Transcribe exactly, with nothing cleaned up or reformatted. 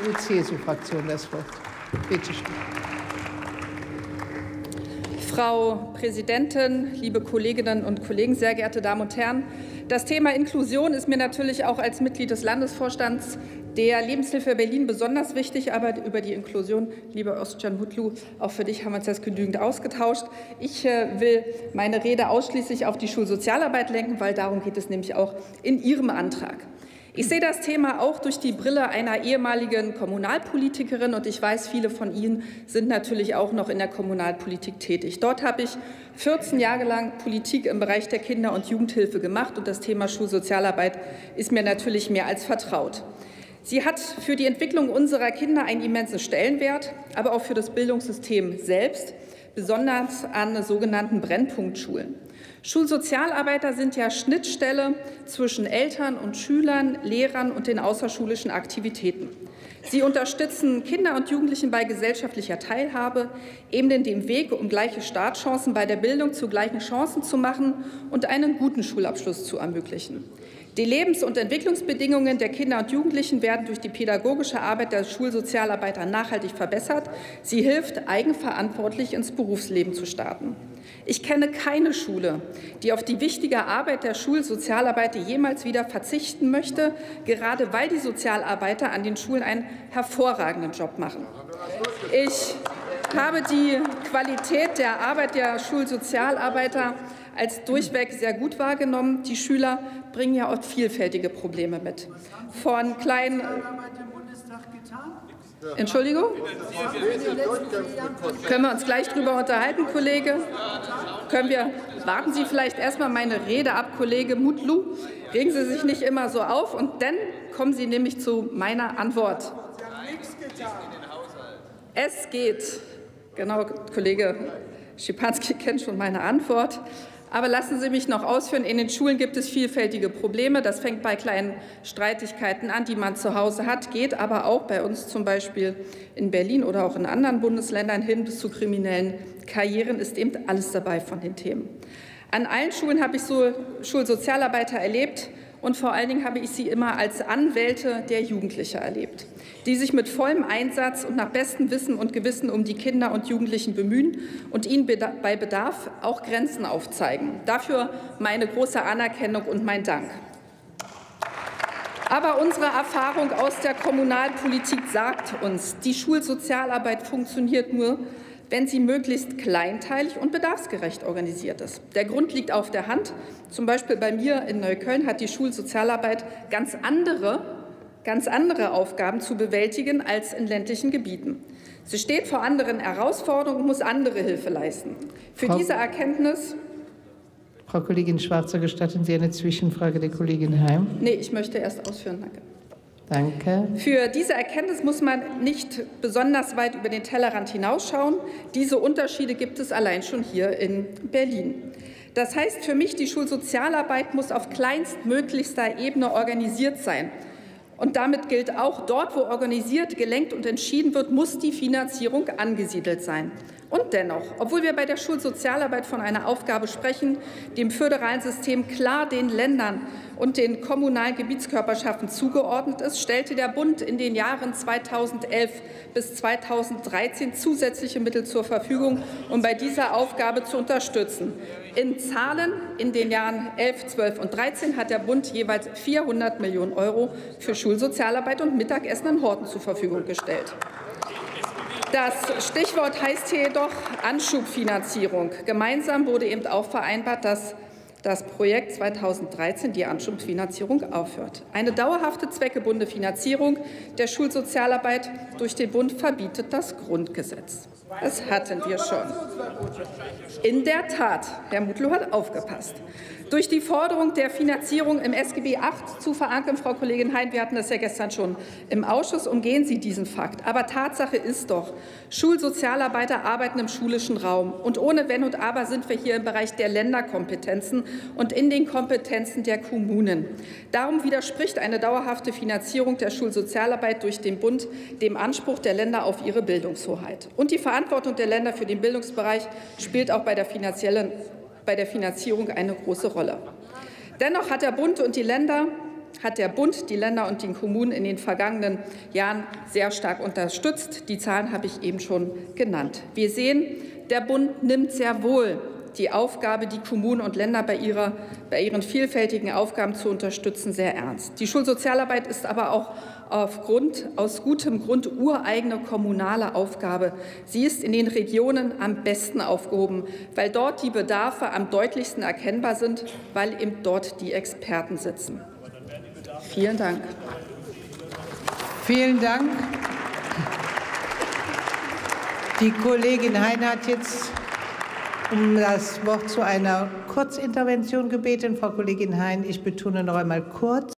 C D U/C S U-Fraktion das Wort. Bitte schön. Frau Präsidentin, liebe Kolleginnen und Kollegen, sehr geehrte Damen und Herren! Das Thema Inklusion ist mir natürlich auch als Mitglied des Landesvorstands der Lebenshilfe Berlin besonders wichtig, aber über die Inklusion, lieber Özcan Mutlu, auch für dich haben wir uns jetzt genügend ausgetauscht. Ich will meine Rede ausschließlich auf die Schulsozialarbeit lenken, weil darum geht es nämlich auch in Ihrem Antrag. Ich sehe das Thema auch durch die Brille einer ehemaligen Kommunalpolitikerin, und ich weiß, viele von Ihnen sind natürlich auch noch in der Kommunalpolitik tätig. Dort habe ich vierzehn Jahre lang Politik im Bereich der Kinder- und Jugendhilfe gemacht, und das Thema Schulsozialarbeit ist mir natürlich mehr als vertraut. Sie hat für die Entwicklung unserer Kinder einen immensen Stellenwert, aber auch für das Bildungssystem selbst, besonders an sogenannten Brennpunktschulen. Schulsozialarbeiter sind ja Schnittstelle zwischen Eltern und Schülern, Lehrern und den außerschulischen Aktivitäten. Sie unterstützen Kinder und Jugendlichen bei gesellschaftlicher Teilhabe, eben in dem Weg, um gleiche Startchancen bei der Bildung zu gleichen Chancen zu machen und einen guten Schulabschluss zu ermöglichen. Die Lebens- und Entwicklungsbedingungen der Kinder und Jugendlichen werden durch die pädagogische Arbeit der Schulsozialarbeiter nachhaltig verbessert. Sie hilft, eigenverantwortlich ins Berufsleben zu starten. Ich kenne keine Schule, die auf die wichtige Arbeit der Schulsozialarbeiter jemals wieder verzichten möchte, gerade weil die Sozialarbeiter an den Schulen einen hervorragenden Job machen. Ich habe die Qualität der Arbeit der Schulsozialarbeiter als durchweg sehr gut wahrgenommen. Die Schüler bringen ja auch vielfältige Probleme mit. Von kleinen. Entschuldigung? Können wir uns gleich drüber unterhalten, Kollege? Können wir, warten Sie vielleicht erstmal meine Rede ab, Kollege Mutlu. Regen Sie sich nicht immer so auf, und dann kommen Sie nämlich zu meiner Antwort. Es geht. Genau, Kollege Schipanski kennt schon meine Antwort. Aber lassen Sie mich noch ausführen, in den Schulen gibt es vielfältige Probleme. Das fängt bei kleinen Streitigkeiten an, die man zu Hause hat, geht aber auch bei uns zum Beispiel in Berlin oder auch in anderen Bundesländern hin bis zu kriminellen Karrieren, ist eben alles dabei von den Themen. An allen Schulen habe ich so Schulsozialarbeiter erlebt, und vor allen Dingen habe ich sie immer als Anwälte der Jugendlichen erlebt, die sich mit vollem Einsatz und nach bestem Wissen und Gewissen um die Kinder und Jugendlichen bemühen und ihnen bei Bedarf auch Grenzen aufzeigen. Dafür meine große Anerkennung und mein Dank. Aber unsere Erfahrung aus der Kommunalpolitik sagt uns, die Schulsozialarbeit funktioniert nur, wenn sie möglichst kleinteilig und bedarfsgerecht organisiert ist. Der Grund liegt auf der Hand. Zum Beispiel bei mir in Neukölln hat die Schulsozialarbeit ganz andere, ganz andere Aufgaben zu bewältigen als in ländlichen Gebieten. Sie steht vor anderen Herausforderungen und muss andere Hilfe leisten. Für Frau, diese Erkenntnis... Frau Kollegin Schwarzer, gestatten Sie eine Zwischenfrage der Kollegin Heim? Nee, ich möchte erst ausführen. Danke. Danke. Für diese Erkenntnis muss man nicht besonders weit über den Tellerrand hinausschauen. Diese Unterschiede gibt es allein schon hier in Berlin. Das heißt für mich, die Schulsozialarbeit muss auf kleinstmöglichster Ebene organisiert sein. Und damit gilt auch, dort, wo organisiert, gelenkt und entschieden wird, muss die Finanzierung angesiedelt sein. Und dennoch, obwohl wir bei der Schulsozialarbeit von einer Aufgabe sprechen, die im föderalen System klar den Ländern und den kommunalen Gebietskörperschaften zugeordnet ist, stellte der Bund in den Jahren zweitausendelf bis zweitausenddreizehn zusätzliche Mittel zur Verfügung, um bei dieser Aufgabe zu unterstützen. In Zahlen in den Jahren elf, zwölf und dreizehn hat der Bund jeweils vierhundert Millionen Euro für Schulsozialarbeit und Mittagessen in Horten zur Verfügung gestellt. Das Stichwort heißt hier jedoch Anschubfinanzierung. Gemeinsam wurde eben auch vereinbart, dass das Projekt zweitausenddreizehn, die Anschubfinanzierung, aufhört. Eine dauerhafte zweckgebundene Finanzierung der Schulsozialarbeit durch den Bund verbietet das Grundgesetz. Das hatten wir schon. In der Tat, Herr Mutlu hat aufgepasst. Durch die Forderung der Finanzierung im S G B acht zu verankern, Frau Kollegin Hein, wir hatten das ja gestern schon im Ausschuss, umgehen Sie diesen Fakt. Aber Tatsache ist doch, Schulsozialarbeiter arbeiten im schulischen Raum. Und ohne Wenn und Aber sind wir hier im Bereich der Länderkompetenzen und in den Kompetenzen der Kommunen. Darum widerspricht eine dauerhafte Finanzierung der Schulsozialarbeit durch den Bund dem Anspruch der Länder auf ihre Bildungshoheit. Und die Verantwortung der Länder für den Bildungsbereich spielt auch bei der finanziellen, bei der Finanzierung eine große Rolle. Dennoch hat der Bund und die Länder hat der Bund die Länder und die Kommunen in den vergangenen Jahren sehr stark unterstützt. Die Zahlen habe ich eben schon genannt. Wir sehen, der Bund nimmt sehr wohl die Aufgabe, die Kommunen und Länder bei, ihrer, bei ihren vielfältigen Aufgaben zu unterstützen, sehr ernst. Die Schulsozialarbeit ist aber auch aufgrund, aus gutem Grund ureigene kommunale Aufgabe. Sie ist in den Regionen am besten aufgehoben, weil dort die Bedarfe am deutlichsten erkennbar sind, weil eben dort die Experten sitzen. Vielen Dank. Vielen Dank. Die Kollegin Hein hat jetzt um das Wort zu einer Kurzintervention gebeten. Frau Kollegin Hein, ich betone noch einmal kurz.